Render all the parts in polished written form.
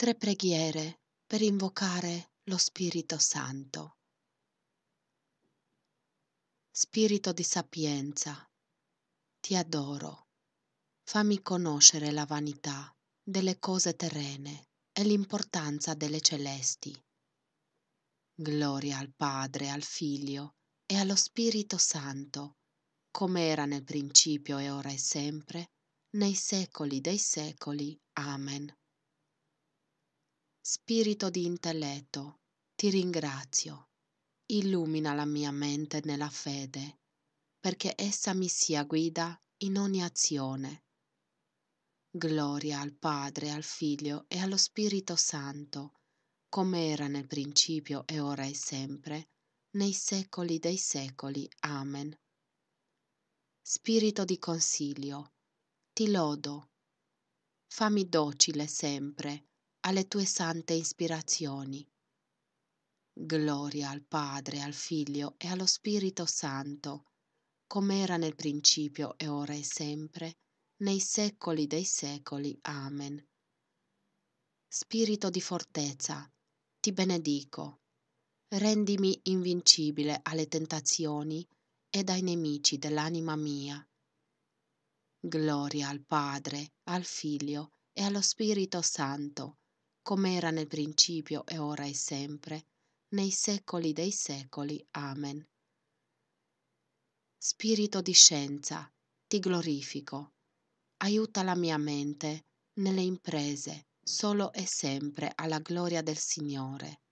3 preghiere per invocare lo Spirito Santo. Spirito di sapienza, ti adoro. Fammi conoscere la vanità delle cose terrene e l'importanza delle celesti. Gloria al Padre, al Figlio e allo Spirito Santo, come era nel principio e ora e sempre, nei secoli dei secoli. Amen. Spirito di intelletto, ti ringrazio. Illumina la mia mente nella fede, perché essa mi sia guida in ogni azione. Gloria al Padre, al Figlio e allo Spirito Santo, come era nel principio e ora e sempre, nei secoli dei secoli. Amen. Spirito di consiglio, ti lodo. Fammi docile sempre alle tue sante ispirazioni. Gloria al Padre, al Figlio e allo Spirito Santo, come era nel principio e ora e sempre, nei secoli dei secoli. Amen. Spirito di fortezza, ti benedico. Rendimi invincibile alle tentazioni e dai nemici dell'anima mia. Gloria al Padre, al Figlio e allo Spirito Santo, come era nel principio e ora e sempre, nei secoli dei secoli. Amen. Spirito di scienza, ti glorifico. Aiuta la mia mente nelle imprese, solo e sempre alla gloria del Signore.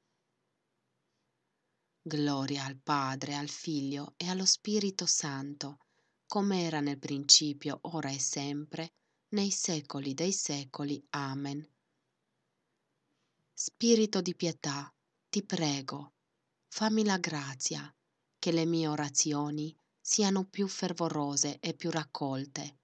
Gloria al Padre, al Figlio e allo Spirito Santo, come era nel principio, ora e sempre, nei secoli dei secoli. Amen. Spirito di pietà, ti prego, fammi la grazia, che le mie orazioni siano più fervorose e più raccolte.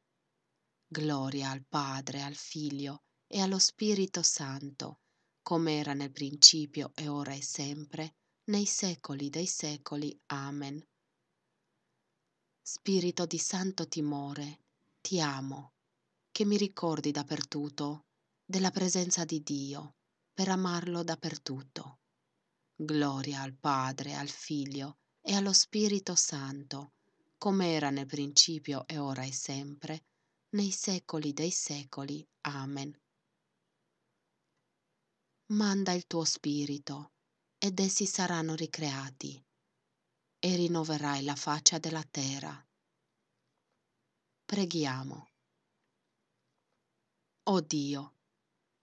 Gloria al Padre, al Figlio e allo Spirito Santo, come era nel principio e ora e sempre, nei secoli dei secoli. Amen. Spirito di santo timore, ti amo, che mi ricordi dappertutto della presenza di Dio, per amarlo dappertutto. Gloria al Padre, al Figlio e allo Spirito Santo, come era nel principio e ora e sempre, nei secoli dei secoli. Amen. Manda il tuo Spirito, ed essi saranno ricreati, e rinnoverai la faccia della terra. Preghiamo. O Dio,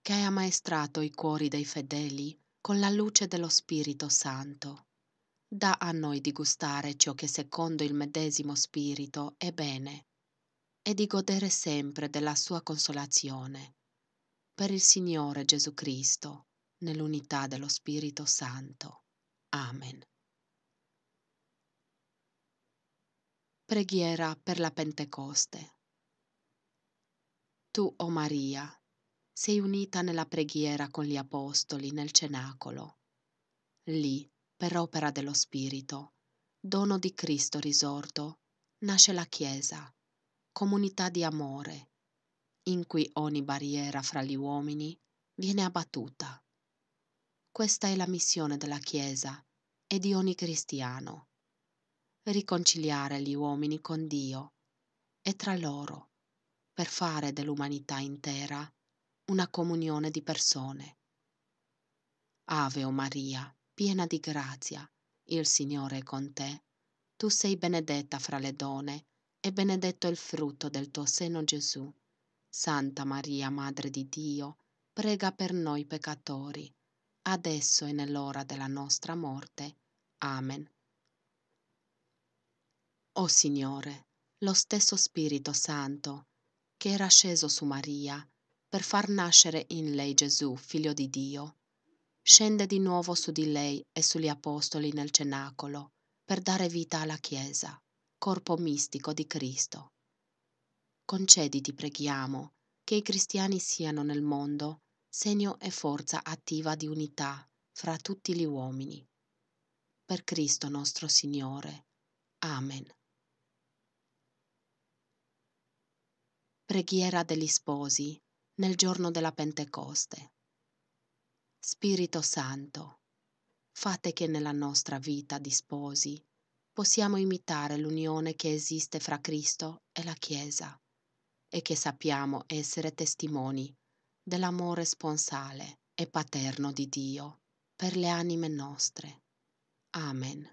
che hai ammaestrato i cuori dei fedeli con la luce dello Spirito Santo, da a noi di gustare ciò che secondo il medesimo Spirito è bene, e di godere sempre della sua consolazione. Per il Signore Gesù Cristo, nell'unità dello Spirito Santo. Amen. Preghiera per la Pentecoste. Tu, o Maria, sei unita nella preghiera con gli Apostoli nel Cenacolo. Lì, per opera dello Spirito, dono di Cristo risorto, nasce la Chiesa, comunità di amore, in cui ogni barriera fra gli uomini viene abbattuta. Questa è la missione della Chiesa e di ogni cristiano: riconciliare gli uomini con Dio e tra loro, per fare dell'umanità intera una comunione di persone. Ave o Maria, piena di grazia, il Signore è con te. Tu sei benedetta fra le donne e benedetto il frutto del tuo seno, Gesù. Santa Maria, Madre di Dio, prega per noi peccatori, adesso e nell'ora della nostra morte. Amen. O Signore, lo stesso Spirito Santo, che era sceso su Maria per far nascere in lei Gesù, Figlio di Dio, scende di nuovo su di lei e sugli Apostoli nel Cenacolo per dare vita alla Chiesa, corpo mistico di Cristo. Concediti, preghiamo, che i cristiani siano nel mondo segno e forza attiva di unità fra tutti gli uomini. Per Cristo nostro Signore. Amen. Preghiera degli sposi nel giorno della Pentecoste. Spirito Santo, fate che nella nostra vita di sposi possiamo imitare l'unione che esiste fra Cristo e la Chiesa e che sappiamo essere testimoni dell'amore sponsale e paterno di Dio per le anime nostre. Amen.